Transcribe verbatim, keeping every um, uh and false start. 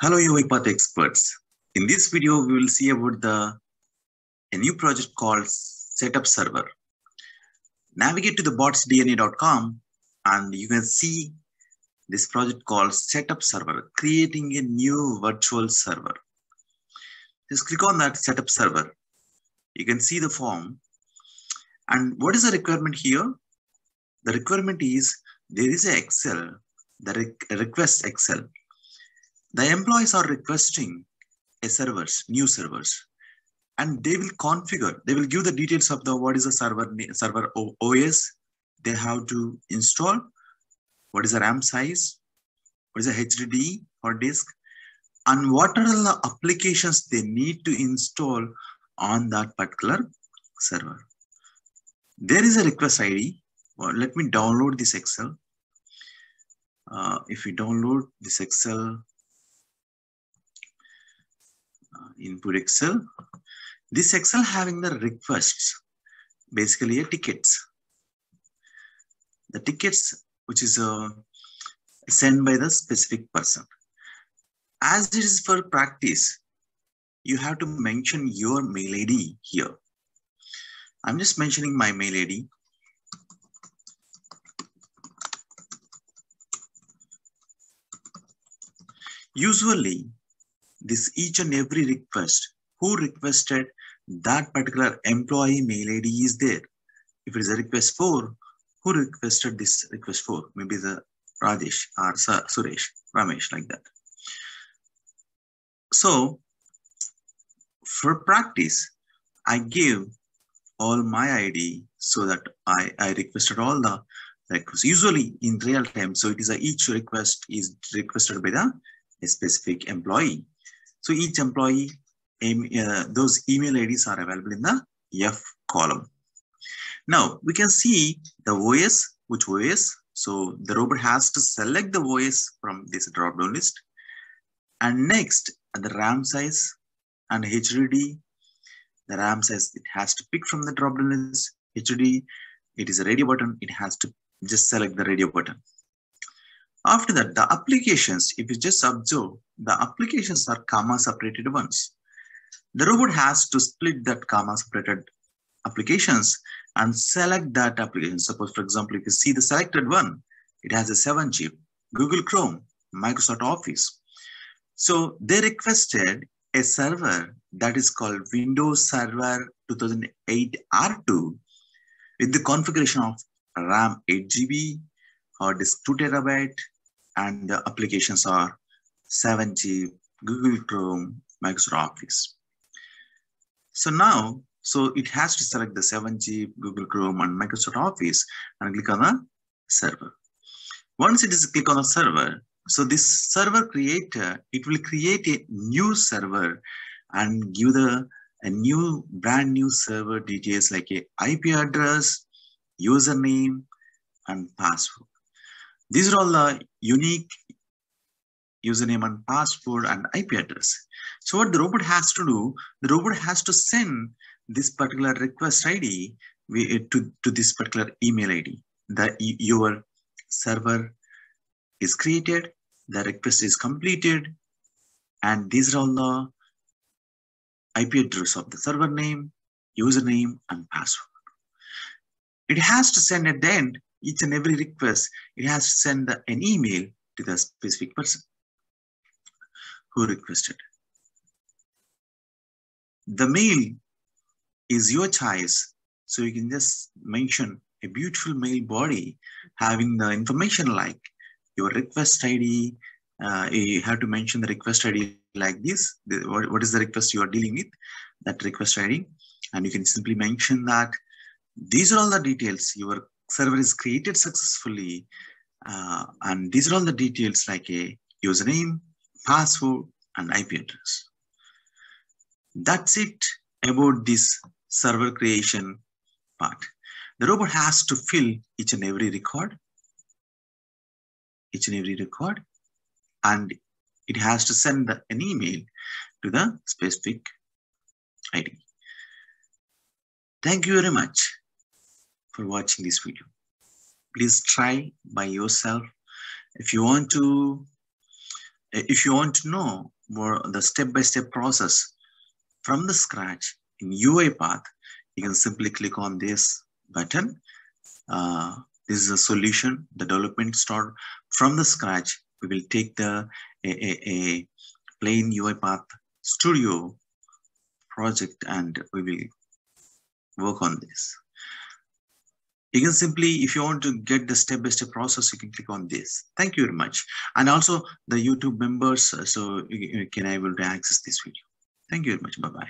Hello, UiPath experts. In this video, we will see about the a new project called Setup Server. Navigate to the bots D N A dot com and you can see this project called Setup Server, creating a new virtual server. Just click on that Setup Server. You can see the form. And what is the requirement here? The requirement is there is an Excel, the request Excel. The employees are requesting a servers, new servers, and they will configure. They will give the details of the what is the server server O S they have to install, what is the RAM size, what is the H D D or disk, and what are the applications they need to install on that particular server. There is a request I D. Well, let me download this Excel. Uh, if you download this Excel. Input Excel. This Excel having the requests, basically a tickets. The tickets which is uh, sent by the specific person. As it is for practice, you have to mention your mail I D here. I'm just mentioning my mail I D. Usually, this each and every request, who requested that particular employee mail I D is there. If it is a request for, who requested this request for? Maybe the Rajesh or Suresh, Ramesh, like that. So for practice, I give all my I D so that I, I requested all the requests. Usually in real time, so it is a, each request is requested by the a specific employee. So each employee, um, uh, those email I Ds are available in the F column. Now we can see the O S, which O S. So the robot has to select the O S from this drop-down list. And next, the RAM size and H D D. The RAM size, it has to pick from the drop-down list. H D D, it is a radio button. It has to just select the radio button. After that, the applications, if you just observe, the applications are comma-separated ones. The robot has to split that comma-separated applications and select that application. Suppose, for example, if you see the selected one, it has a seven chip, Google Chrome, Microsoft Office. So they requested a server that is called Windows Server two thousand eight R two with the configuration of RAM eight G B, hard disk two terabyte, and the applications are seven G B, Google Chrome, Microsoft Office. So now, so it has to select the seven G B, Google Chrome, and Microsoft Office and click on the server. Once it is click on the server, so this server creator, it will create a new server and give the a new brand new server details like a I P address, username, and password. These are all the unique username and password and I P address. So what the robot has to do, the robot has to send this particular request I D to, to this particular email I D. That your server is created, the request is completed, and these are all the I P address of the server name, username, and password. It has to send at the end, each and every request, it has to send the, an email to the specific person who requested. The mail is your choice. So you can just mention a beautiful mail body having the information like your request I D. Uh, you have to mention the request I D like this. The, what, what is the request you are dealing with? That request I D. And you can simply mention that. These are all the details. Your server is created successfully, uh, and these are all the details like a username, password, and I P address. That's it about this server creation part. The robot has to fill each and every record, each and every record, and it has to send the, an email to the specific I D. Thank you very much for watching this video. Please try by yourself. If you want to if you want to know more the step-by-step process from the scratch in UiPath, you can simply click on this button. Uh, this is a solution, the development start from the scratch. We will take the a, a, a plain UiPath Studio project and we will work on this. You can simply, if you want to get the step-by-step process, you can click on this. Thank you very much. And also the YouTube members, so you can able to access this video. Thank you very much. Bye-bye.